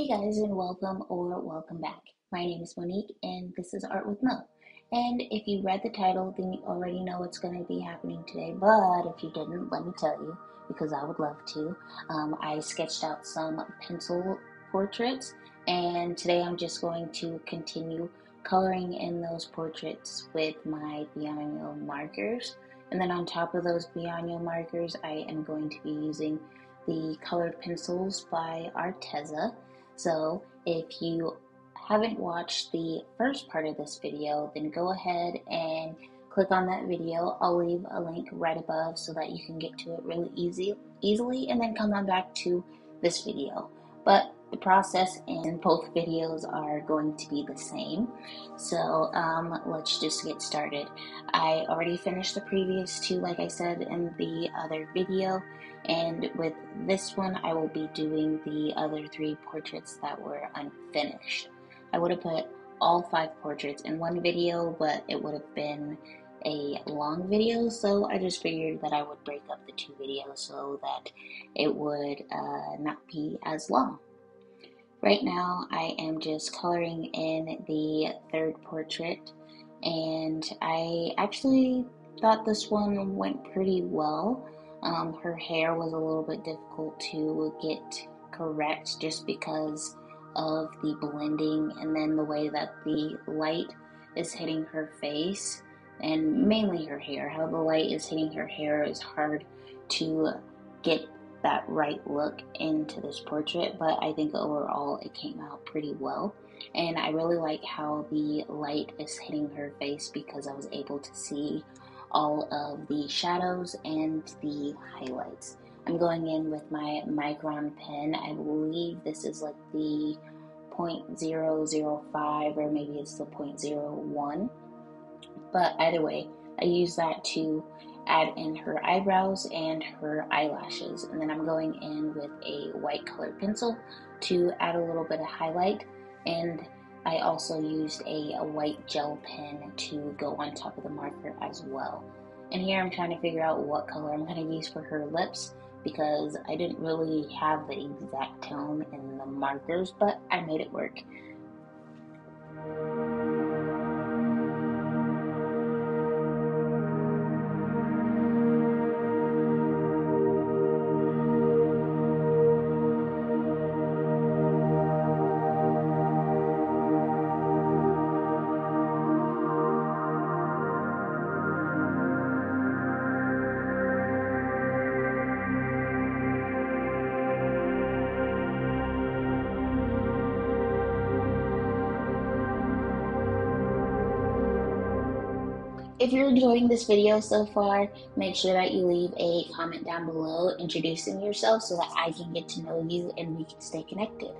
Hey guys, and welcome or welcome back. My name is Monique and this is Art with Mo. And if you read the title, then you already know what's going to be happening today. But if you didn't, let me tell you, because I would love to. I sketched out some pencil portraits, and today I'm just going to continue coloring in those portraits with my Bianyo markers. And then on top of those Bianyo markers, I am going to be using the colored pencils by Arteza. So if you haven't watched the first part of this video, then go ahead and click on that video. I'll leave a link right above so that you can get to it really easily, and then come on back to this video. But the process in both videos are going to be the same. So let's just get started. I already finished the previous two, like I said, in the other video. And with this one, I will be doing the other three portraits that were unfinished. I would have put all five portraits in one video, but it would have been a long video, so I just figured that I would break up the two videos so that it would not be as long. Right now, I am just coloring in the third portrait, and I actually thought this one went pretty well. Her hair was a little bit difficult to get correct just because of the blending and then the way that the light is hitting her face, and mainly her hair. How the light is hitting her hair is hard to get that right look into this portrait, but I think overall it came out pretty well. And I really like how the light is hitting her face because I was able to see all of the shadows and the highlights. I'm going in with my micron pen. I believe this is like the 0.005 or maybe it's the 0.01, but either way, I use that to add in her eyebrows and her eyelashes. And then I'm going in with a white colored pencil to add a little bit of highlight, and I also used a white gel pen to go on top of the marker as well. And here I'm trying to figure out what color I'm going to use for her lips, because I didn't really have the exact tone in the markers, but I made it work. If you're enjoying this video so far, make sure that you leave a comment down below introducing yourself so that I can get to know you and we can stay connected.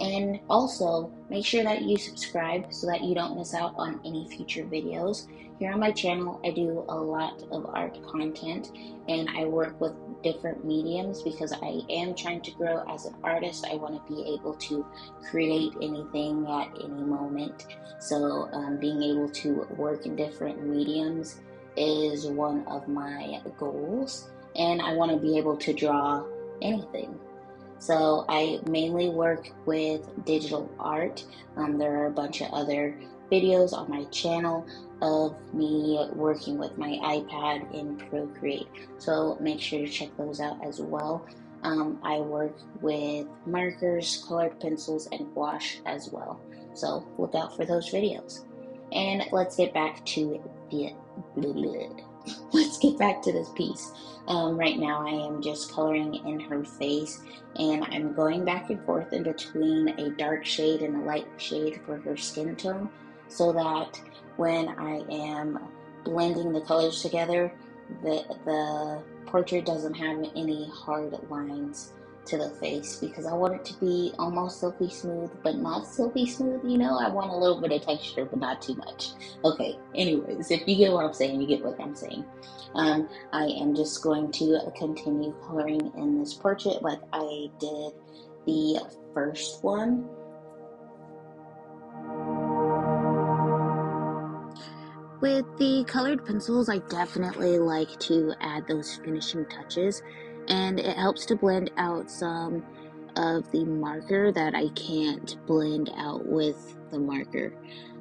And also, make sure that you subscribe so that you don't miss out on any future videos. Here on my channel, I do a lot of art content, and I work with different mediums because I am trying to grow as an artist. I want to be able to create anything at any moment. So being able to work in different mediums is one of my goals, and I want to be able to draw anything. So I mainly work with digital art. There are a bunch of other videos on my channel of me working with my iPad in Procreate, so make sure to check those out as well. I work with markers, colored pencils, and gouache as well, so look out for those videos. And let's get back to this piece. Right now I am just coloring in her face, and I'm going back and forth in between a dark shade and a light shade for her skin tone, so that when I am blending the colors together, the portrait doesn't have any hard lines to the face, because I want it to be almost silky smooth, but not silky smooth, you know? I want a little bit of texture, but not too much. Okay, anyways, if you get what I'm saying, you get what I'm saying. I am just going to continue coloring in this portrait like I did the first one. With the colored pencils, I definitely like to add those finishing touches, and it helps to blend out some of the marker that I can't blend out with the marker.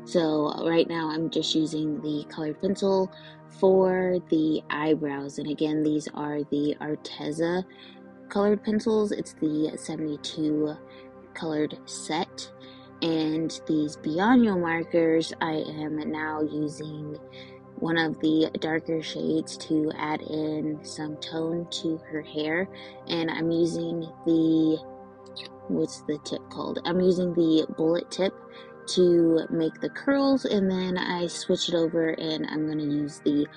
So right now I'm just using the colored pencil for the eyebrows, and again these are the Arteza colored pencils. It's the 72 colored set, and these Bianyo markers, I am now using one of the darker shades to add in some tone to her hair, and I'm using the, what's the tip called? I'm using the bullet tip to make the curls, and then I switch it over and I'm going to use the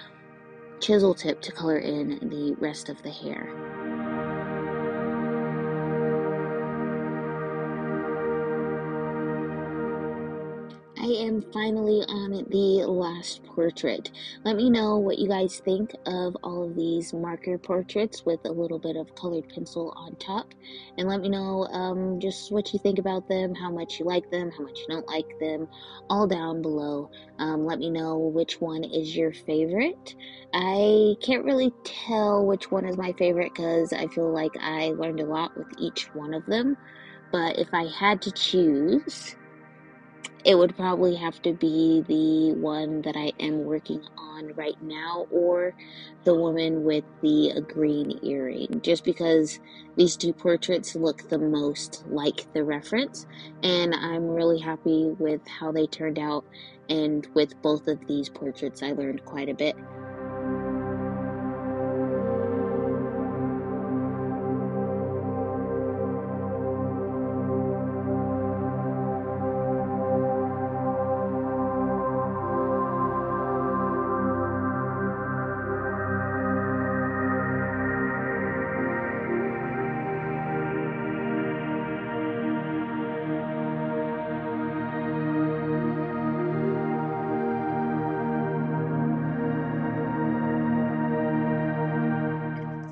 chisel tip to color in the rest of the hair. I am finally on the last portrait. Let me know what you guys think of all of these marker portraits with a little bit of colored pencil on top, and let me know just what you think about them, how much you like them, how much you don't like them, all down below. Let me know which one is your favorite. I can't really tell which one is my favorite because I feel like I learned a lot with each one of them, but if I had to choose, it would probably have to be the one that I am working on right now, or the woman with the green earring, just because these two portraits look the most like the reference, and I'm really happy with how they turned out, and with both of these portraits I learned quite a bit.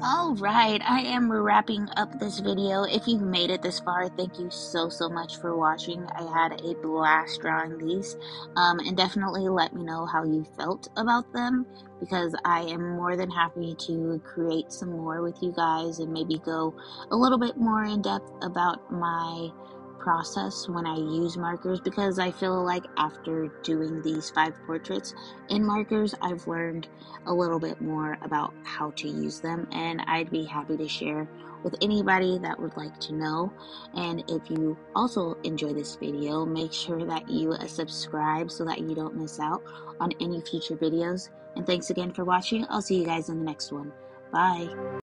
Alright, I am wrapping up this video. If you've made it this far, thank you so much for watching. I had a blast drawing these, and definitely let me know how you felt about them, because I am more than happy to create some more with you guys and maybe go a little bit more in depth about my process when I use markers, because I feel like after doing these 5 portraits in markers, I've learned a little bit more about how to use them, and I'd be happy to share with anybody that would like to know. And if you also enjoy this video, make sure that you subscribe so that you don't miss out on any future videos. And thanks again for watching. I'll see you guys in the next one. Bye.